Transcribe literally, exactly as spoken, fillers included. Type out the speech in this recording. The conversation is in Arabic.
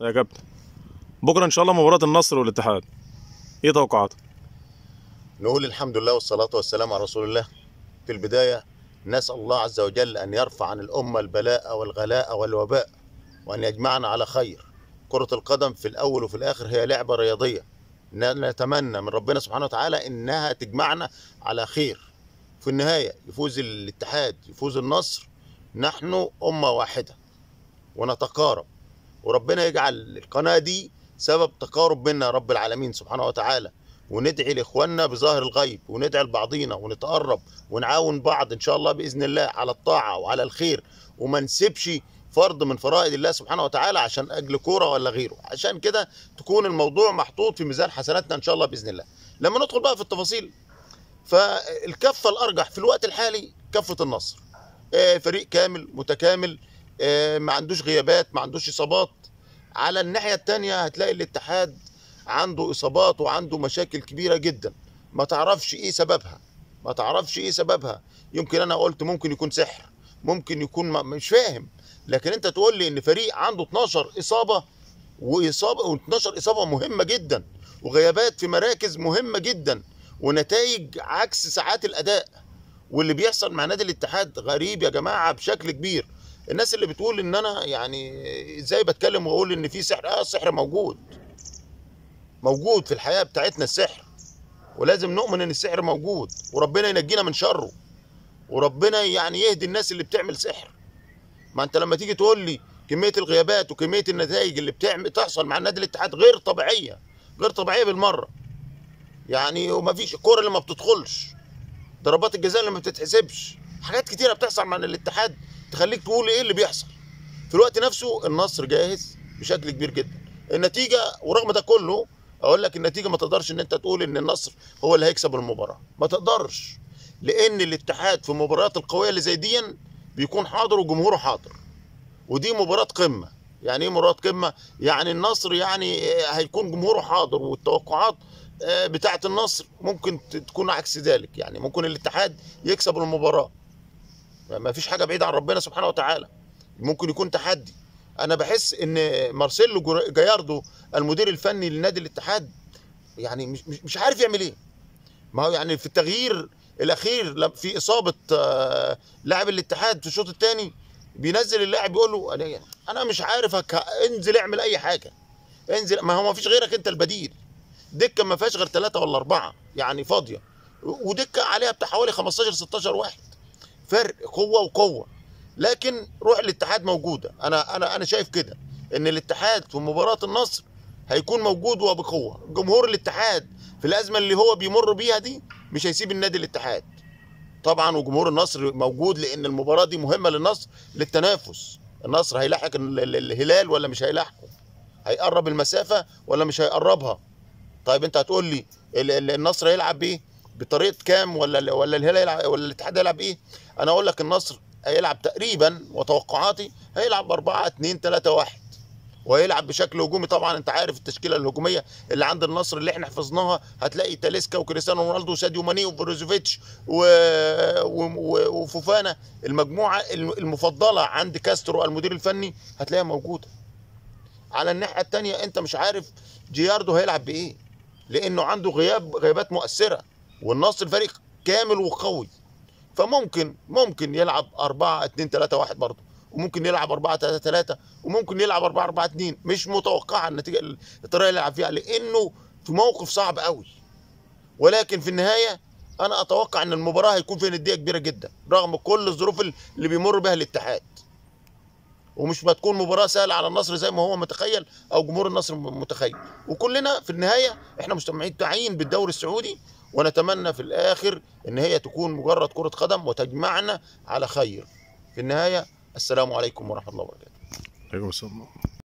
يا كابتن بكره ان شاء الله مباراه النصر والاتحاد، ايه توقعاتك؟ نقول الحمد لله والصلاه والسلام على رسول الله. في البدايه نسال الله عز وجل ان يرفع عن الامه البلاء والغلاء والوباء وان يجمعنا على خير. كره القدم في الاول وفي الاخر هي لعبه رياضيه، نتمنى من ربنا سبحانه وتعالى انها تجمعنا على خير. في النهايه يفوز الاتحاد يفوز النصر، نحن امه واحده ونتقارب، وربنا يجعل القناه دي سبب تقارب منا رب العالمين سبحانه وتعالى، وندعي لاخواننا بظاهر الغيب وندعي لبعضينا ونتقرب ونعاون بعض ان شاء الله باذن الله على الطاعه وعلى الخير، وما نسيبش فرض من فرائض الله سبحانه وتعالى عشان اجل كوره ولا غيره. عشان كده تكون الموضوع محطوط في ميزان حسناتنا ان شاء الله باذن الله. لما ندخل بقى في التفاصيل، فالكفه الارجح في الوقت الحالي كفه النصر، فريق كامل متكامل ما عندوش غيابات ما عندوش اصابات. على الناحيه الثانيه هتلاقي الاتحاد عنده اصابات وعنده مشاكل كبيره جدا ما تعرفش ايه سببها ما تعرفش ايه سببها. يمكن انا قلت ممكن يكون سحر ممكن يكون مش فاهم، لكن انت تقول لي ان فريق عنده اتناشر اصابه واصابه واتناشر اصابه مهمه جدا وغيابات في مراكز مهمه جدا ونتائج عكس ساعات الاداء، واللي بيحصل مع نادي الاتحاد غريب يا جماعه بشكل كبير. الناس اللي بتقول ان انا يعني ازاي بتكلم واقول ان في سحر، اه السحر موجود موجود في الحياه بتاعتنا السحر، ولازم نؤمن ان السحر موجود وربنا ينجينا من شره وربنا يعني يهدي الناس اللي بتعمل سحر. ما انت لما تيجي تقول لي كميه الغيابات وكميه النتائج اللي بتعمل تحصل مع نادي الاتحاد غير طبيعيه غير طبيعيه بالمره، يعني وما فيش الكوره اللي ما بتدخلش، ضربات الجزاء اللي ما بتتحسبش، حاجات كتيره بتحصل مع الاتحاد تخليك تقول ايه اللي بيحصل. في الوقت نفسه النصر جاهز بشكل كبير جدا. النتيجه ورغم ده كله اقول لك النتيجه ما تقدرش ان انت تقول ان النصر هو اللي هيكسب المباراه، ما تقدرش، لان الاتحاد في المباريات القويه اللي زي دي بيكون حاضر وجمهوره حاضر، ودي مباراه قمه. يعني ايه مباراه قمه؟ يعني النصر يعني هيكون جمهوره حاضر والتوقعات بتاعه النصر ممكن تكون عكس ذلك، يعني ممكن الاتحاد يكسب المباراه، ما فيش حاجه بعيده عن ربنا سبحانه وتعالى، ممكن يكون تحدي. انا بحس ان مارسيلو جياردو المدير الفني لنادي الاتحاد يعني مش مش عارف يعمل ايه. ما هو يعني في التغيير الاخير في اصابه لاعب الاتحاد في الشوط الثاني بينزل اللاعب يقول له انا مش عارف انزل اعمل اي حاجه انزل، ما هو ما فيش غيرك انت البديل، دكه ما فيهاش غير ثلاثه ولا اربعه يعني فاضيه، ودكه عليها بتاع حوالي خمستاشر ستاشر واحد، فرق قوه وقوه، لكن روح الاتحاد موجوده. انا انا انا شايف كده ان الاتحاد في مباراه النصر هيكون موجود وبقوه. جمهور الاتحاد في الازمه اللي هو بيمر بيها دي مش هيسيب النادي الاتحاد طبعا، وجمهور النصر موجود لان المباراه دي مهمه للنصر للتنافس. النصر هيلاحق الهلال ولا مش هيلاحقه؟ هيقرب المسافه ولا مش هيقربها؟ طيب انت هتقول لي النصر هيلعب ايه؟ بطريقه كام ولا ولا الهلال يلعب ولا الاتحاد هيلعب ايه؟ انا اقول لك النصر هيلعب تقريبا وتوقعاتي هيلعب اربعة اتنين تلاتة واحد، وهيلعب بشكل هجومي. طبعا انت عارف التشكيله الهجوميه اللي عند النصر اللي احنا حفظناها، هتلاقي تاليسكا وكريستيانو رونالدو وساديو ماني وبروزوفيتش و... و... و... وفوفانا، المجموعه المفضله عند كاسترو المدير الفني هتلاقيها موجوده. على الناحيه الثانيه انت مش عارف جياردو هيلعب بايه لانه عنده غياب غيابات مؤثره، والنصر فريق كامل وقوي، فممكن ممكن يلعب اربعة اتنين تلاتة واحد برضه، وممكن يلعب اربعة تلاتة تلاتة، وممكن يلعب اربعة اربعة اتنين. مش متوقعه النتيجه الطريقه اللي يلعب فيها لانه في موقف صعب قوي، ولكن في النهايه انا اتوقع ان المباراه هيكون فيها نديه كبيره جدا رغم كل الظروف اللي بيمر بها الاتحاد، ومش هتكون مباراه سهله على النصر زي ما هو متخيل او جمهور النصر متخيل. وكلنا في النهايه احنا مستمتعين بالدوري السعودي، ونتمنى في الآخر إن هي تكون مجرد كرة قدم وتجمعنا على خير. في النهاية السلام عليكم ورحمة الله وبركاته.